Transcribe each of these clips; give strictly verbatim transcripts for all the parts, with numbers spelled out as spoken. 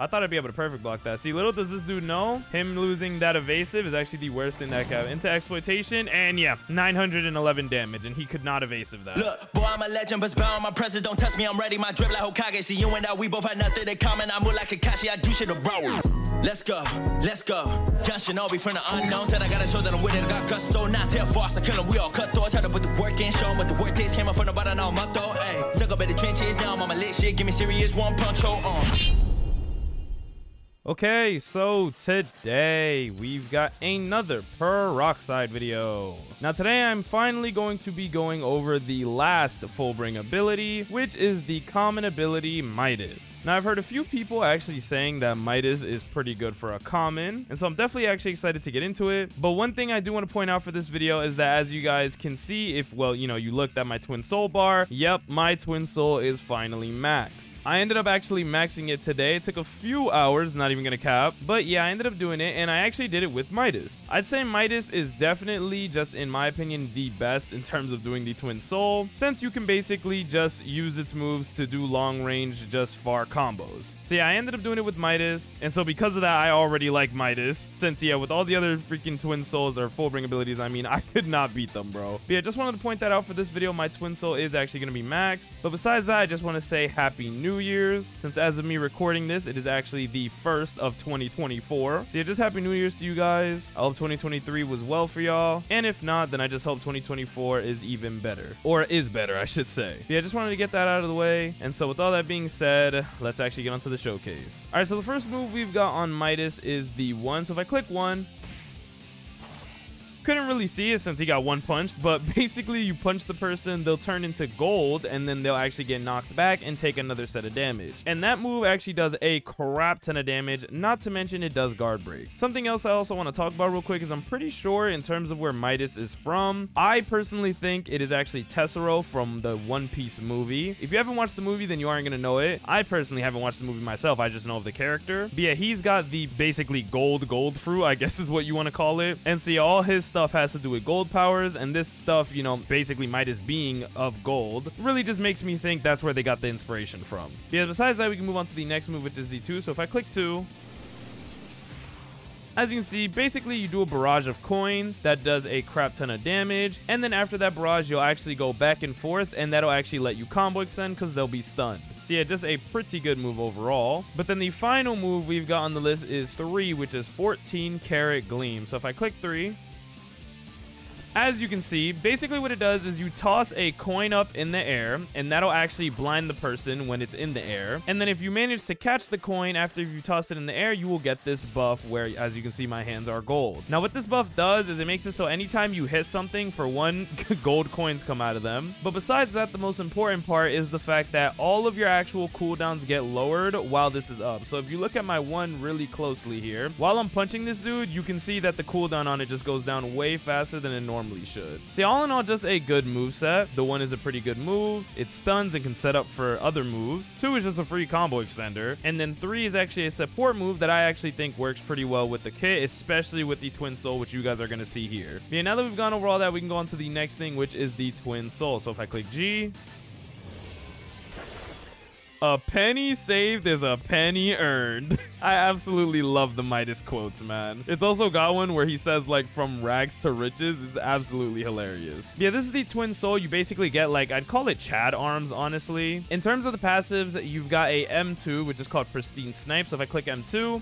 I thought I'd be able to perfect block that. See, little does this dude know, him losing that evasive is actually the worst thing that can happen. Into exploitation, and yeah, nine hundred eleven damage, and he could not evasive that. Look, boy, I'm a legend, but spell on my presence. Don't test me, I'm ready. My drip like Hokage. See, you and I, we both had nothing in common. I move like Kakashi, I do shit to bro. Let's go, let's go. John Shinobi from the unknown. Said I gotta show that I'm with it. I got gusto, not tell false. I kill him, we all cut thoughts. Had to put the work in, show him what the work is. Came up from the bottom, now I'm up though. Hey, stuck up in the trenches, now I'm on my lit shit. Give me serious one punch, hold on. Okay, so today we've got another Peroxide video. Now today I'm finally going to be going over the last Fullbring ability, which is the common ability Midas. Now I've heard a few people actually saying that Midas is pretty good for a common, and so I'm definitely actually excited to get into it. But one thing I do want to point out for this video is that, as you guys can see, if, well, you know, you looked at my Twin Soul bar, yep, my Twin Soul is finally maxed. I ended up actually maxing it today. It took a few hours, not even gonna cap, but yeah, I ended up doing it, and I actually did it with Midas. I'd say Midas is definitely, just in my opinion, the best in terms of doing the Twin Soul, since you can basically just use its moves to do long range, just far combos. So yeah, I ended up doing it with Midas, and so because of that, I already like Midas, since yeah, with all the other freaking Twin Souls or Fullbring abilities, I mean, I could not beat them, bro. But yeah, just wanted to point that out for this video. My Twin Soul is actually gonna be maxed. But besides that, I just want to say Happy New Year's, since as of me recording this, it is actually the first of twenty twenty-four. So yeah, just Happy New Year's to you guys. I hope twenty twenty-three was well for y'all, and if not, then I just hope twenty twenty-four is even better, or is better, I should say. But yeah, just wanted to get that out of the way. And so with all that being said, let's actually get onto the showcase. All right, so the first move we've got on Midas is the one. So if I click one, couldn't really see it since he got one punched, but basically you punch the person, they'll turn into gold, and then they'll actually get knocked back and take another set of damage. And that move actually does a crap ton of damage, not to mention it does guard break. Something else I also want to talk about real quick is I'm pretty sure in terms of where Midas is from, I personally think it is actually Tessero from the One Piece movie. If you haven't watched the movie, then you aren't going to know it. I personally haven't watched the movie myself, I just know of the character. But yeah, he's got the basically gold gold fruit, I guess is what you want to call it. And see, all his stuff has to do with gold powers, and this stuff, you know, basically Midas being of gold, really just makes me think that's where they got the inspiration from. Yeah, besides that, we can move on to the next move, which is the two. So if I click two, as you can see, basically you do a barrage of coins that does a crap ton of damage, and then after that barrage you'll actually go back and forth, and that'll actually let you combo extend because they'll be stunned. So yeah, just a pretty good move overall. But then the final move we've got on the list is three, which is fourteen karat gleam. So if I click three, as you can see, basically what it does is you toss a coin up in the air, and that'll actually blind the person when it's in the air. And then if you manage to catch the coin after you toss it in the air, you will get this buff where, as you can see, my hands are gold. Now what this buff does is it makes it so anytime you hit something, for one, gold coins come out of them. But besides that, the most important part is the fact that all of your actual cooldowns get lowered while this is up. So if you look at my one really closely here, while I'm punching this dude, you can see that the cooldown on it just goes down way faster than it normally should. See, all in all, just a good moveset. The one is a pretty good move. It stuns and can set up for other moves. Two is just a free combo extender. And then three is actually a support move that I actually think works pretty well with the kit, especially with the Twin Soul, which you guys are going to see here. Yeah, now that we've gone over all that, we can go on to the next thing, which is the Twin Soul. So if I click G, a penny saved is a penny earned. I absolutely love the Midas quotes, man. It's also got one where he says, like, from rags to riches. It's absolutely hilarious. Yeah, this is the Twin Soul. You basically get, like, I'd call it Chad arms, honestly. In terms of the passives, you've got a M two, which is called Pristine Snipe. So if I click M two,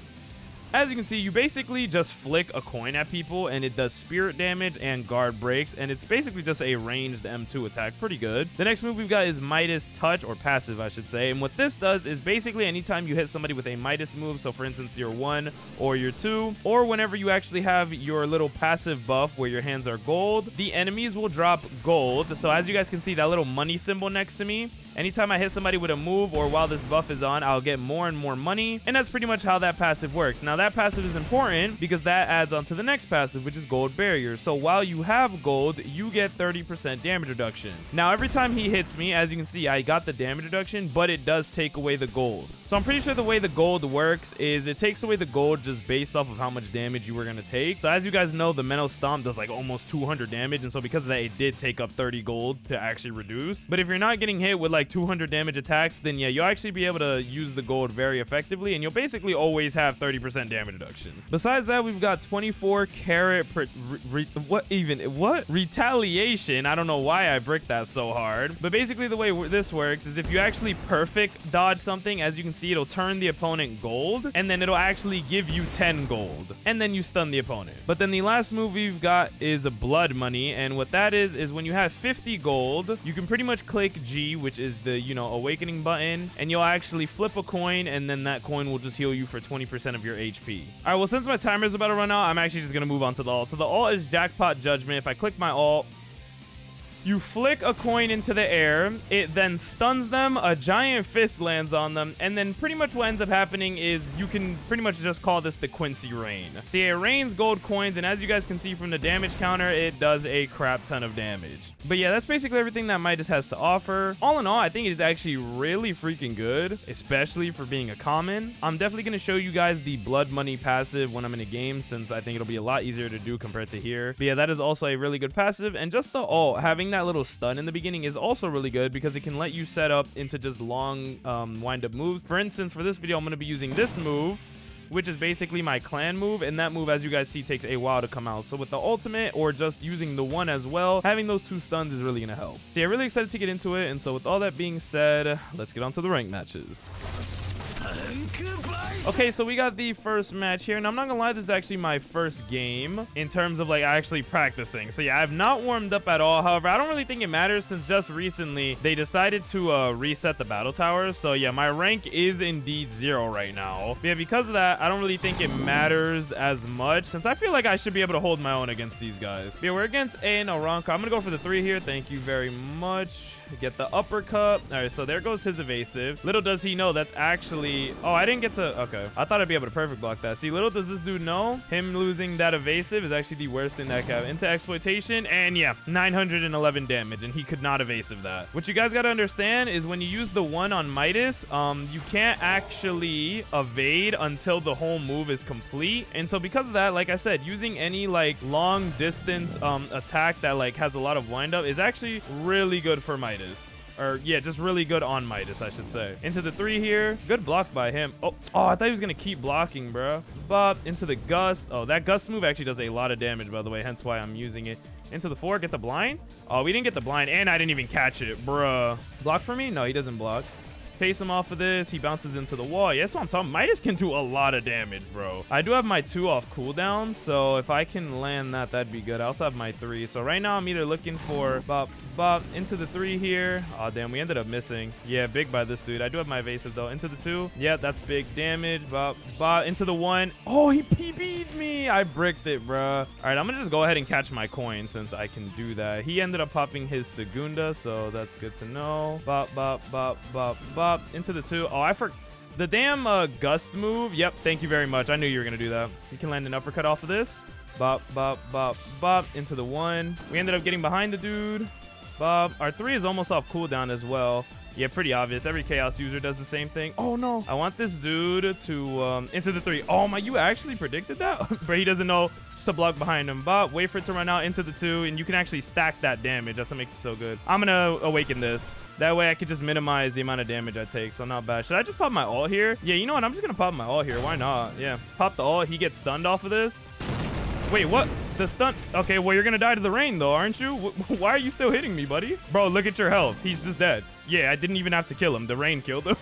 as you can see, you basically just flick a coin at people, and it does spirit damage and guard breaks, and it's basically just a ranged M two attack. Pretty good. The next move we've got is Midas Touch, or passive, I should say, and what this does is basically anytime you hit somebody with a Midas move, so for instance, your one or your two, or whenever you actually have your little passive buff where your hands are gold, the enemies will drop gold. So as you guys can see, that little money symbol next to me, anytime I hit somebody with a move or while this buff is on, I'll get more and more money, and that's pretty much how that passive works. Now, that passive is important because that adds on to the next passive, which is gold barrier. So while you have gold, you get thirty percent damage reduction. Now, every time he hits me, as you can see, I got the damage reduction, but it does take away the gold. So I'm pretty sure the way the gold works is it takes away the gold just based off of how much damage you were going to take. So as you guys know, the Menno Stomp does like almost two hundred damage. And so because of that, it did take up thirty gold to actually reduce. But if you're not getting hit with like two hundred damage attacks, then yeah, you'll actually be able to use the gold very effectively. And you'll basically always have thirty percent damage reduction. Besides that, we've got twenty-four karat what even what retaliation. I don't know why I bricked that so hard. But basically the way this works is if you actually perfect dodge something, as you can see, it'll turn the opponent gold, and then it'll actually give you ten gold, and then you stun the opponent. But then the last move we've got is a blood money, and what that is is when you have fifty gold, you can pretty much click G, which is the, you know, awakening button, and you'll actually flip a coin, and then that coin will just heal you for twenty percent of your H P. All right, well, since my timer is about to run out, I'm actually just gonna move on to the ult. So the ult is Jackpot Judgment. If I click my ult, you flick a coin into the air, it then stuns them, a giant fist lands on them, and then pretty much what ends up happening is you can pretty much just call this the Quincy Rain. See, it rains gold coins, and as you guys can see from the damage counter, it does a crap ton of damage. But yeah, that's basically everything that Midas has to offer. All in all, I think it is actually really freaking good, especially for being a common. I'm definitely going to show you guys the Blood Money passive when I'm in a game, since I think it'll be a lot easier to do compared to here. But yeah, that is also a really good passive, and just the ult, having that That little stun in the beginning is also really good because it can let you set up into just long um, wind-up moves. For instance, for this video, I'm going to be using this move, which is basically my clan move, and that move, as you guys see, takes a while to come out. So with the ultimate or just using the one as well, having those two stuns is really going to help. So yeah, really excited to get into it. And so with all that being said, let's get on to the ranked matches. Okay, so we got the first match here, and I'm not gonna lie, this is actually my first game in terms of like actually practicing. So yeah, I've not warmed up at all. However, I don't really think it matters since just recently they decided to uh reset the battle tower. So yeah, my rank is indeed zero right now. But yeah, because of that, I don't really think it matters as much since I feel like I should be able to hold my own against these guys. But yeah, we're against A and Oronko. I'm gonna go for the three here. Thank you very much. Get the uppercut. All right, so there goes his evasive. Little does he know that's actually... Oh, I didn't get to... Okay. I thought I'd be able to perfect block that. See, little does this dude know him losing that evasive is actually the worst thing that can happen. Into exploitation. And yeah, nine hundred eleven damage. And he could not evasive that. What you guys got to understand is when you use the one on Midas, um, you can't actually evade until the whole move is complete. And so because of that, like I said, using any like long distance um, attack that like has a lot of wind up is actually really good for Midas. Midas. Or, yeah, just really good on Midas, I should say. Into the three here. Good block by him. Oh, oh, I thought he was going to keep blocking, bro. Bop. Into the gust. Oh, that gust move actually does a lot of damage, by the way, hence why I'm using it. Into the four. Get the blind. Oh, we didn't get the blind, and I didn't even catch it, bruh. Block for me? No, he doesn't block. Pace him off of this. He bounces into the wall. Yeah, that's what I'm talking. Midas can do a lot of damage, bro. I do have my two off cooldown, so if I can land that, that'd be good. I also have my three. So right now, I'm either looking for bop, bop, into the three here. Oh, damn, we ended up missing. Yeah, big by this dude. I do have my evasive, though. Into the two. Yeah, that's big damage. Bop, bop, into the one. Oh, he P B'd me. I bricked it, bro. All right, I'm gonna just go ahead and catch my coin since I can do that. He ended up popping his Segunda, so that's good to know. Bop, bop, bop, bop, bop. Up into the two. Oh, I forgot the damn uh, gust move. Yep, thank you very much. I knew you were gonna do that. You can land an uppercut off of this. Bop, bop, bop, bop, into the one. We ended up getting behind the dude. Bop. Our three is almost off cooldown as well. Yeah, pretty obvious. Every chaos user does the same thing. Oh no, I want this dude to um into the three. Oh my, you actually predicted that. But he doesn't know to block behind him. Bop. Wait for it to run out. Into the two, and you can actually stack that damage. That's what makes it so good. I'm gonna awaken this. That way I could just minimize the amount of damage I take, so not bad. Should I just pop my ult here? Yeah, you know what? I'm just going to pop my ult here. Why not? Yeah. Pop the ult. He gets stunned off of this. Wait, what? The stun? Okay, well, you're going to die to the rain, though, aren't you? W- why are you still hitting me, buddy? Bro, look at your health. He's just dead. Yeah, I didn't even have to kill him. The rain killed him.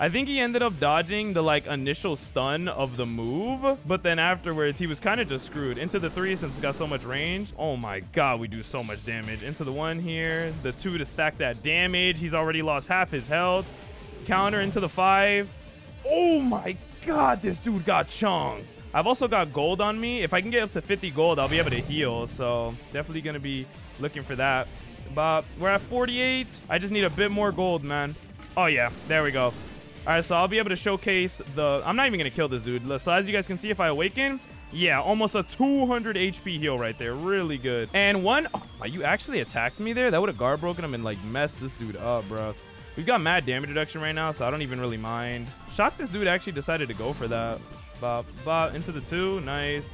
I think he ended up dodging the, like, initial stun of the move. But then afterwards, he was kind of just screwed. Into the three since it's got so much range. Oh, my God. We do so much damage. Into the one here. The two to stack that damage. He's already lost half his health. Counter into the five. Oh, my God. This dude got chunked. I've also got gold on me. If I can get up to fifty gold, I'll be able to heal. So definitely going to be looking for that. But we're at forty-eight. I just need a bit more gold, man. Oh, yeah. There we go. Alright, so I'll be able to showcase the... I'm not even going to kill this dude. So as you guys can see, if I awaken... Yeah, almost a two hundred H P heal right there. Really good. And one... Oh, you actually attacked me there? That would have guard broken him and, like, messed this dude up, bro. We've got mad damage reduction right now, so I don't even really mind. Shocked this dude actually decided to go for that. Bop, bop, into the two. Nice.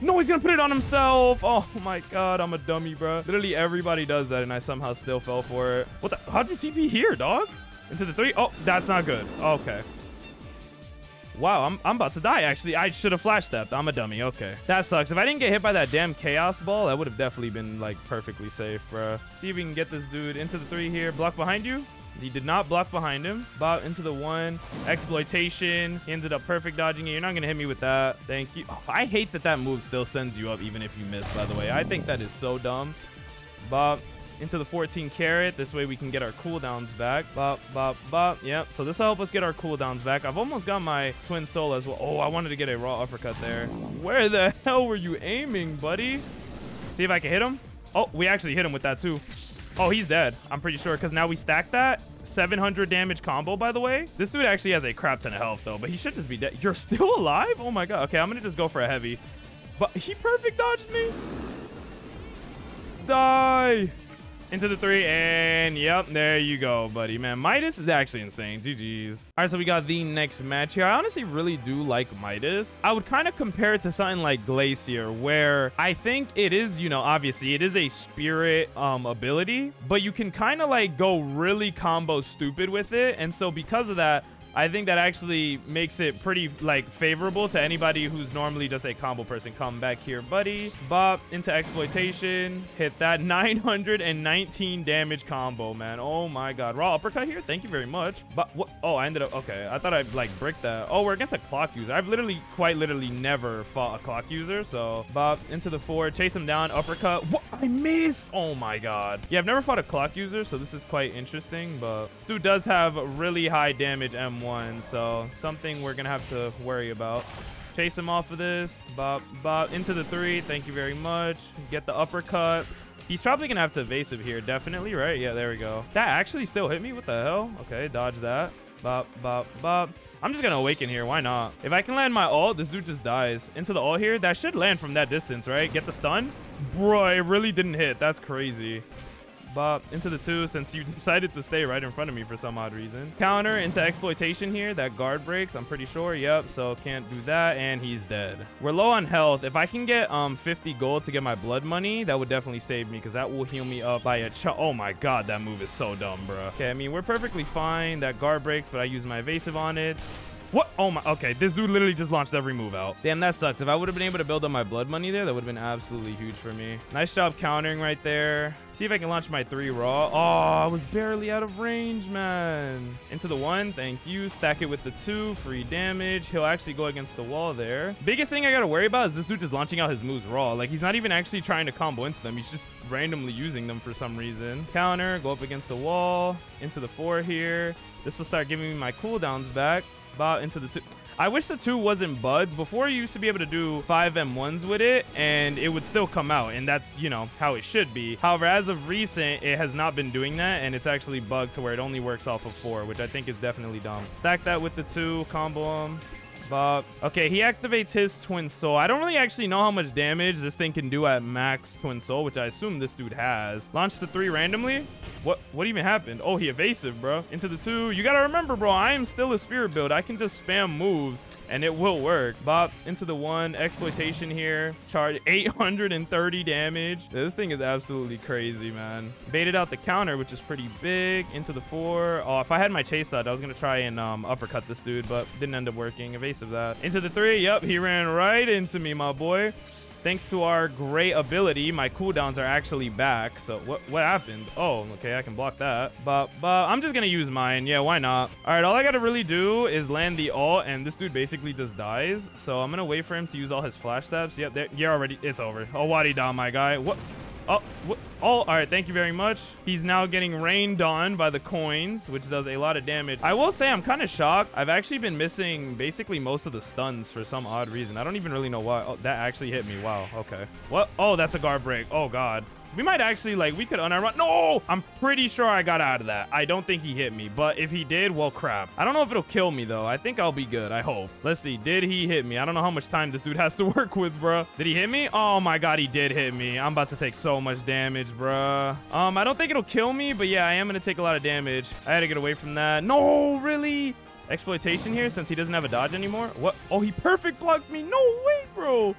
No, he's going to put it on himself. Oh, my God. I'm a dummy, bro. Literally, everybody does that, and I somehow still fell for it. What the... How'd you T P here, dog? Into the three. Oh, that's not good. Okay. Wow, I'm, I'm about to die, actually. I should have flash stepped. I'm a dummy. Okay. That sucks. If I didn't get hit by that damn chaos ball, that would have definitely been, like, perfectly safe, bro. See if we can get this dude into the three here. Block behind you. He did not block behind him. Bop into the one. Exploitation. He ended up perfect dodging it. You're not going to hit me with that. Thank you. Oh, I hate that that move still sends you up even if you miss, by the way. I think that is so dumb. Bop. Into the fourteen karat. This way we can get our cooldowns back. Bop, bop, bop. Yep. So this will help us get our cooldowns back. I've almost got my Twin Soul as well. Oh, I wanted to get a raw uppercut there. Where the hell were you aiming, buddy? See if I can hit him. Oh, we actually hit him with that too. Oh, he's dead. I'm pretty sure because now we stacked that. seven hundred damage combo, by the way. This dude actually has a crap ton of health though, but he should just be dead. You're still alive? Oh my God. Okay, I'm going to just go for a heavy. But he perfect dodged me. Die. Into the three, and yep, there you go, buddy. Man, Midas is actually insane. G G's. All right, so we got the next match here. I honestly really do like Midas. I would kind of compare it to something like Glacier, where I think it is, you know, obviously, it is a spirit um, ability, but you can kind of, like, go really combo stupid with it, and so because of that, I think that actually makes it pretty, like, favorable to anybody who's normally just a combo person. Come back here, buddy. Bop into exploitation. Hit that nine hundred nineteen damage combo, man. Oh, my God. Raw uppercut here? Thank you very much. But what? Oh, I ended up... Okay, I thought I'd, like, brick that. Oh, we're against a clock user. I've literally, quite literally never fought a clock user, so... Bop into the four. Chase him down. Uppercut. What? I missed! Oh, my God. Yeah, I've never fought a clock user, so this is quite interesting, but... This dude does have really high damage M one. One, so something we're gonna have to worry about. Chase him off of this. Bop, bop, into the three. Thank you very much. Get the uppercut. He's probably gonna have to evasive here, definitely, right? Yeah, there we go. That actually still hit me. What the hell? Okay, dodge that. Bop, bop, bop. I'm just gonna awaken here. Why not? If I can land my ult, this dude just dies. Into the ult here. That should land from that distance, right? Get the stun. Bro, it really didn't hit. That's crazy. Bop into the two, since you decided to stay right in front of me for some odd reason. Counter into exploitation here. That guard breaks, I'm pretty sure. Yep, so can't do that, and he's dead. We're low on health. If I can get um fifty gold to get my blood money, that would definitely save me, because that will heal me up by a ch- Oh my God, that move is so dumb, bro. Okay, I mean, we're perfectly fine. That guard breaks, but I use my evasive on it. What? Oh my, okay, this dude literally just launched every move out. Damn, that sucks. If I would have been able to build up my blood money there, that would have been absolutely huge for me. Nice job countering right there. See if I can launch my three raw. Oh, I was barely out of range, man. Into the one, thank you. Stack it with the two, free damage. He'll actually go against the wall there. Biggest thing I gotta worry about is this dude just launching out his moves raw. Like, he's not even actually trying to combo into them. He's just randomly using them for some reason. Counter, go up against the wall. Into the four here. This will start giving me my cooldowns back. Bop into the two. I wish the two wasn't bugged. Before, you used to be able to do five M ones with it, and it would still come out, and that's, you know, how it should be. However, as of recent, it has not been doing that, and it's actually bugged to where it only works off of four, which I think is definitely dumb. Stack that with the two, combo him. Bop. Okay, he activates his Twin Soul. I don't really actually know how much damage this thing can do at max Twin Soul, which I assume this dude has. Launch the three randomly. What what even happened? Oh, he evasive, bro. Into the two. You gotta remember, bro, I am still a spirit build. I can just spam moves and it will work. Bop into the one. Exploitation here. Charge eight hundred thirty damage. This thing is absolutely crazy, man. Baited out the counter, which is pretty big. Into the four. Oh, if I had my chase out, I was gonna try and um uppercut this dude, but didn't end up working. Evasive that. Into the three. Yep, he ran right into me, my boy. Thanks to our great ability, my cooldowns are actually back. So what what happened? Oh, okay, I can block that. But, but I'm just going to use mine. Yeah, why not? All right, all I got to really do is land the ult, and this dude basically just dies. So I'm going to wait for him to use all his flash steps. Yep, there, you're already... It's over. Oh, wadi da, my guy. What? Oh, what? Oh, all right. Thank you very much. He's now getting rained on by the coins, which does a lot of damage. I will say I'm kind of shocked. I've actually been missing basically most of the stuns for some odd reason. I don't even really know why. Oh, that actually hit me. Wow. Okay. What? Oh, that's a guard break. Oh, God. We might actually, like, we could unarm run. No! I'm pretty sure I got out of that. I don't think he hit me, but if he did, well, crap. I don't know if it'll kill me, though. I think I'll be good. I hope. Let's see. Did he hit me? I don't know how much time this dude has to work with, bruh. Did he hit me? Oh, my God. He did hit me. I'm about to take so much damage, bruh. Um, I don't think it'll kill me, but yeah, I am going to take a lot of damage. I had to get away from that. No, really? Exploitation here since he doesn't have a dodge anymore? What? Oh, he perfect blocked me. No way, bro.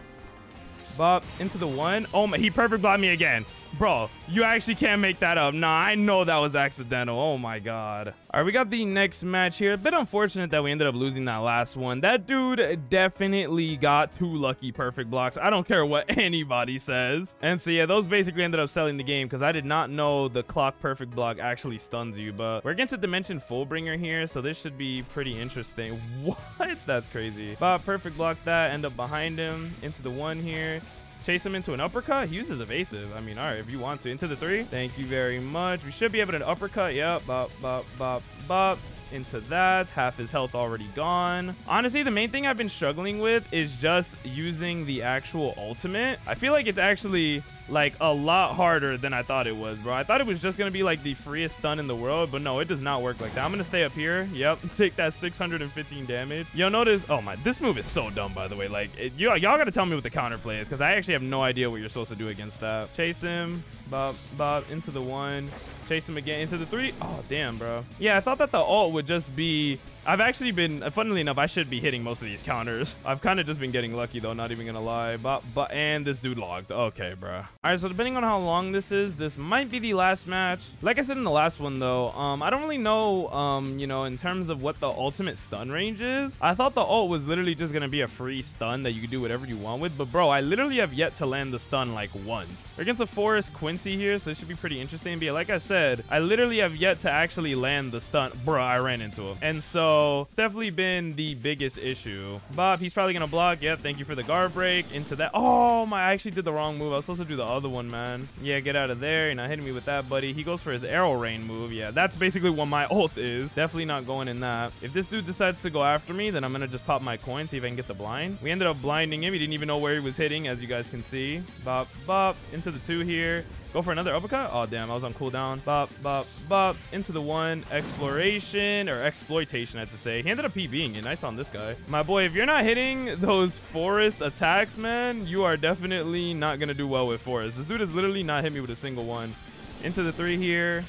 Bop into the one. Oh my, he perfect blocked me again. Bro, you actually can't make that up. Nah, I know that was accidental. Oh my God. All right, we got the next match here. A bit unfortunate that we ended up losing that last one. That dude definitely got two lucky perfect blocks. I don't care what anybody says. And so yeah, those basically ended up selling the game because I did not know the clock perfect block actually stuns you. But we're against a Dimension Fullbringer here, so this should be pretty interesting. What? That's crazy. Bop perfect block that. End up behind him into the one here. Chase him into an uppercut. He uses evasive. I mean, all right, if you want to. Into the three. Thank you very much. We should be able to uppercut. Yep. Bop, bop, bop, bop. Into that. Half his health already gone. Honestly, the main thing I've been struggling with is just using the actual ultimate. I feel like it's actually like a lot harder than I thought it was, bro. I thought it was just gonna be like the freest stun in the world, but no, it does not work like that. I'm gonna stay up here. Yep, take that six hundred fifteen damage. You'll notice, oh my, this move is so dumb, by the way. Like, y'all gotta tell me what the counterplay is, because I actually have no idea what you're supposed to do against that. Chase him. Bop, bop, into the one. Chase him again into the three. Oh, damn, bro. Yeah, I thought that the ult would just be... I've actually been... Funnily enough, I should be hitting most of these counters. I've kind of just been getting lucky, though. Not even going to lie. Bop, bop, and this dude logged. Okay, bro. All right, so depending on how long this is, this might be the last match. Like I said in the last one, though, um, I don't really know, um, you know, in terms of what the ultimate stun range is. I thought the ult was literally just going to be a free stun that you could do whatever you want with. But, bro, I literally have yet to land the stun, like, once. We're against a Forest Quincy here, so it should be pretty interesting. But, yeah, like I said, I literally have yet to actually land the stunt. Bruh, I ran into him. And so it's definitely been the biggest issue. Bob, he's probably gonna block. Yep, thank you for the guard break. Into that. Oh my, I actually did the wrong move. I was supposed to do the other one, man. Yeah, get out of there. You're not hitting me with that, buddy. He goes for his arrow rain move. Yeah, that's basically what my ult is. Definitely not going in that. If this dude decides to go after me, then I'm gonna just pop my coin, see if I can get the blind. We ended up blinding him. He didn't even know where he was hitting, as you guys can see. Bop, bop, into the two here. Go for another uppercut. Oh, damn. I was on cooldown. Bop, bop, bop. Into the one. Exploration or exploitation, I have to say. He ended up PBing it. Nice on this guy. My boy, if you're not hitting those forest attacks, man, you are definitely not going to do well with forest. This dude has literally not hit me with a single one. Into the three here.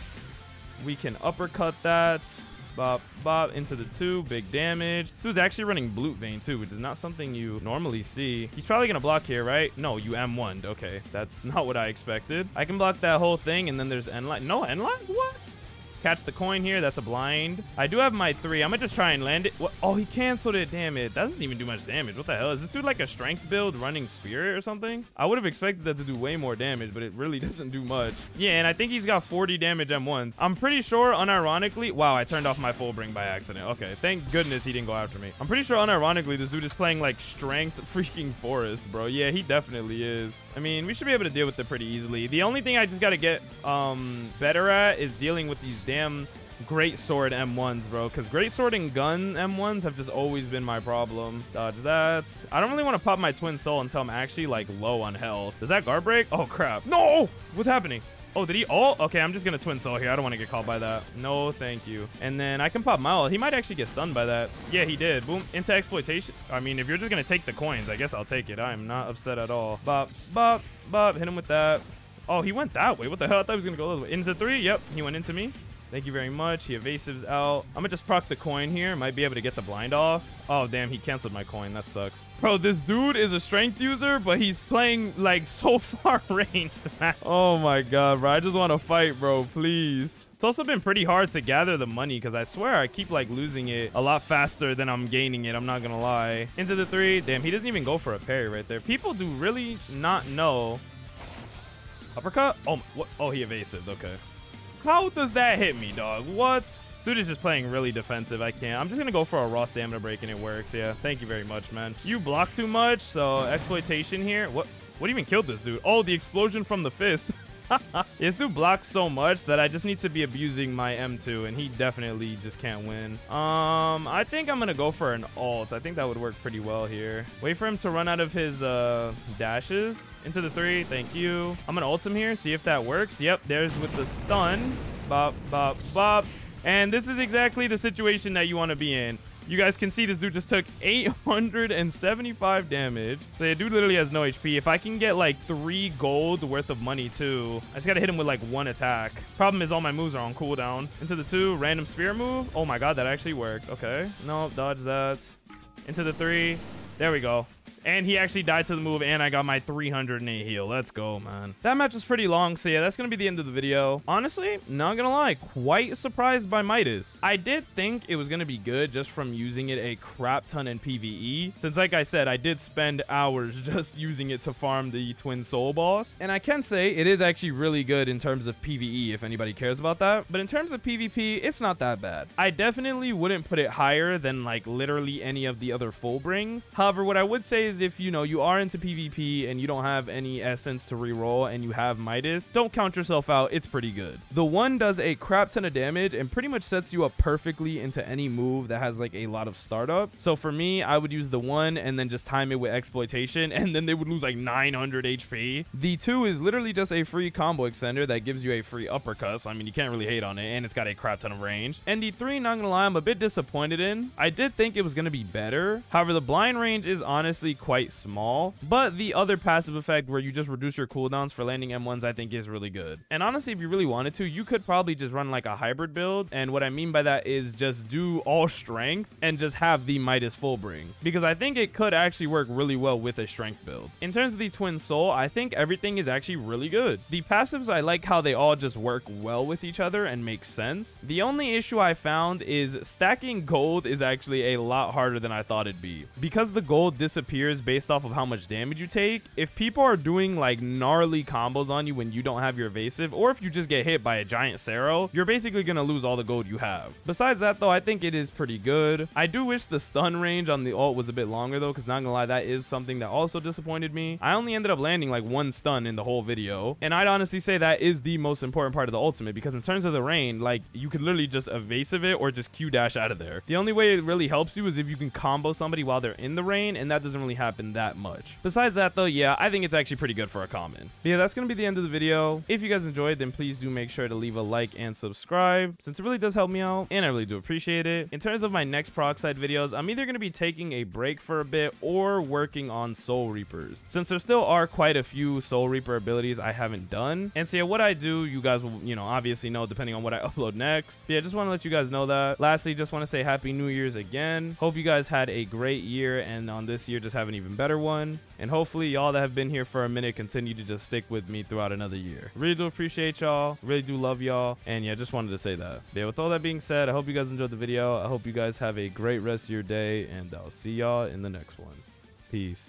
We can uppercut that. Bop, bop, into the two. Big damage. This dude's actually running Bloot Vein, too, which is not something you normally see. He's probably going to block here, right? No, you M one'd. Okay, that's not what I expected. I can block that whole thing, and then there's N-Line. No, N-Line? What? Catch the coin here. That's a blind. I do have my three. I'm going to just try and land it. What? Oh, he canceled it. Damn it. That doesn't even do much damage. What the hell? Is this dude like a strength build running spirit or something? I would have expected that to do way more damage, but it really doesn't do much. Yeah, and I think he's got forty damage M ones. I'm pretty sure, unironically... Wow, I turned off my Fullbring by accident. Okay, thank goodness he didn't go after me. I'm pretty sure, unironically, this dude is playing like strength freaking forest, bro. Yeah, he definitely is. I mean, we should be able to deal with it pretty easily. The only thing I just got to get um, better at is dealing with these damn great sword M ones, bro, because great sword and gun M ones have just always been my problem. Dodge that. I don't really want to pop my Twin Soul until I'm actually like low on health. Does that guard break? Oh crap, no, what's happening? Oh, did he? Oh, okay, I'm just gonna Twin Soul here. I don't want to get caught by that. No, thank you. And then I can pop my ult. He might actually get stunned by that. Yeah, he did. Boom, into exploitation. I mean, if you're just gonna take the coins, I guess I'll take it. I am not upset at all. Bop, bop, bop. Hit him with that. Oh, he went that way. What the hell? I thought he was gonna go the other way. Into three. Yep, he went into me. Thank you very much. He evasives out. I'm gonna just proc the coin here. Might be able to get the blind off. Oh, damn. He canceled my coin. That sucks. Bro, this dude is a strength user, but he's playing, like, so far ranged. Oh, my God, bro. I just want to fight, bro. Please. It's also been pretty hard to gather the money because I swear I keep, like, losing it a lot faster than I'm gaining it. I'm not going to lie. Into the three. Damn, he doesn't even go for a parry right there. People do really not know... Uppercut? Oh, what? Oh, he evasive. Okay. How does that hit me, dog? What? Dude is just playing really defensive. I can't. I'm just gonna go for a raw stamina break and it works. Yeah, thank you very much, man. You block too much, so exploitation here. What? What even killed this dude? Oh, the explosion from the fist. His dude blocks so much that I just need to be abusing my M two, and he definitely just can't win. Um, I think I'm going to go for an ult. I think that would work pretty well here. Wait for him to run out of his uh, dashes. Into the three. Thank you. I'm going to ult him here, see if that works. Yep, there's with the stun. Bop, bop, bop. And this is exactly the situation that you want to be in. You guys can see this dude just took eight hundred seventy-five damage. So the dude literally has no H P. If I can get like three gold worth of money too, I just got to hit him with like one attack. Problem is all my moves are on cooldown. Into the two, random spear move. Oh my God, that actually worked. Okay. No, dodge that. Into the three. There we go. And he actually died to the move, and I got my three hundred eight heal. Let's go, man. That match was pretty long, so yeah, that's going to be the end of the video. Honestly, not going to lie, quite surprised by Midas. I did think it was going to be good just from using it a crap ton in PvE, since like I said, I did spend hours just using it to farm the Twin Soul boss. And I can say it is actually really good in terms of PvE, if anybody cares about that. But in terms of PvP, it's not that bad. I definitely wouldn't put it higher than like literally any of the other Fullbrings. However, what I would say is if you know you are into PvP and you don't have any essence to reroll and you have Midas, don't count yourself out. It's pretty good. The one does a crap ton of damage and pretty much sets you up perfectly into any move that has like a lot of startup. So for me, I would use the one and then just time it with exploitation, and then they would lose like nine hundred H P. The two is literally just a free combo extender that gives you a free uppercut, so I mean you can't really hate on it, and it's got a crap ton of range. And the three, not gonna lie, I'm a bit disappointed in. I did think it was gonna be better. However, the blind range is honestly quite small, but the other passive effect where you just reduce your cooldowns for landing M ones I think is really good. And honestly, if you really wanted to, you could probably just run like a hybrid build, and what I mean by that is just do all strength and just have the Midas Fullbring, because I think it could actually work really well with a strength build. In terms of the Twin Soul, I think everything is actually really good. The passives, I like how they all just work well with each other and make sense. The only issue I found is stacking gold is actually a lot harder than I thought it'd be, because the gold disappears based off of how much damage you take. If people are doing like gnarly combos on you when you don't have your evasive, or if you just get hit by a giant Tessero, you're basically gonna lose all the gold you have. Besides that though, I think it is pretty good. I do wish the stun range on the ult was a bit longer though, because not gonna lie, that is something that also disappointed me. I only ended up landing like one stun in the whole video, and I'd honestly say that is the most important part of the ultimate, because in terms of the rain, like you could literally just evasive it or just Q dash out of there. The only way it really helps you is if you can combo somebody while they're in the rain, and that doesn't really happen that much. Besides that though, yeah, I think it's actually pretty good for a common. But yeah, that's gonna be the end of the video. If you guys enjoyed, then please do make sure to leave a like and subscribe, since it really does help me out and I really do appreciate it. In terms of my next Peroxide videos, I'm either gonna be taking a break for a bit or working on Soul Reapers, since there still are quite a few Soul Reaper abilities I haven't done. And so yeah, what I do, you guys will, you know, obviously know depending on what I upload next. But yeah, just want to let you guys know that. Lastly, just want to say Happy New Year's again. Hope you guys had a great year, and on this year just have an even better one, and hopefully y'all that have been here for a minute continue to just stick with me throughout another year. Really do appreciate y'all, really do love y'all, and yeah, just wanted to say that. Yeah, with all that being said, I hope you guys enjoyed the video. I hope you guys have a great rest of your day, and I'll see y'all in the next one. Peace.